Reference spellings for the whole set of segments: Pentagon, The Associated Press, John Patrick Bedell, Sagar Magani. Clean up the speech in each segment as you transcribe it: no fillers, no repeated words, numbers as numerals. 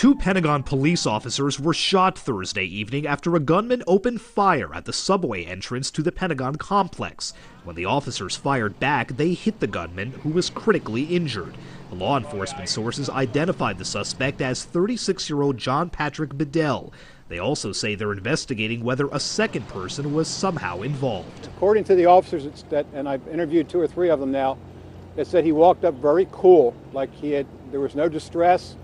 Two Pentagon police officers were shot Thursday evening after a gunman opened fire at the subway entrance to the Pentagon complex. When the officers fired back, they hit the gunman, who was critically injured. Law enforcement sources identified the suspect as 36-year-old John Patrick Bedell. They also say they're investigating whether a second person was somehow involved. According to the officers, and I've interviewed two or three of them now, they said he walked up very cool, like there was no distress,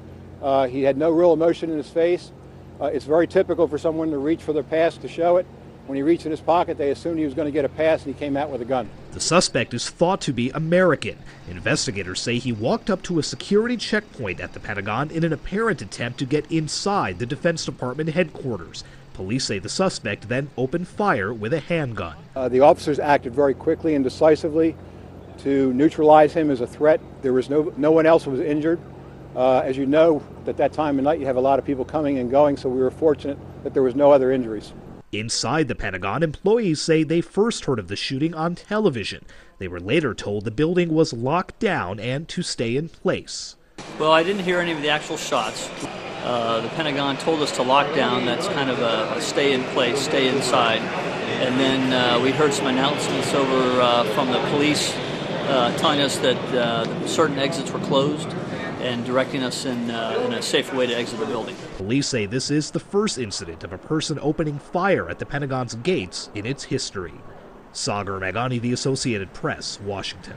he had no real emotion in his face. It's very typical for someone to reach for their pass to show it. When he reached in his pocket, they assumed he was going to get a pass, and he came out with a gun. The suspect is thought to be American. Investigators say he walked up to a security checkpoint at the Pentagon in an apparent attempt to get inside the Defense Department headquarters. Police say the suspect then opened fire with a handgun. The officers acted very quickly and decisively to neutralize him as a threat. There was no one else who was injured. As you know, at that time of night, you have a lot of people coming and going, so we were fortunate that there was no other injuries. Inside the Pentagon, employees say they first heard of the shooting on television. They were later told the building was locked down and to stay in place. Well, I didn't hear any of the actual shots. The Pentagon told us to lock down. That's kind of a stay in place, stay inside. And then we heard some announcements over from the police telling us that certain exits were closed and directing us in a safe way to exit the building. Police say this is the first incident of a person opening fire at the Pentagon's gates in its history. Sagar Magani, The Associated Press, Washington.